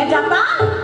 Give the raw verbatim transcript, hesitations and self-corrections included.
जाता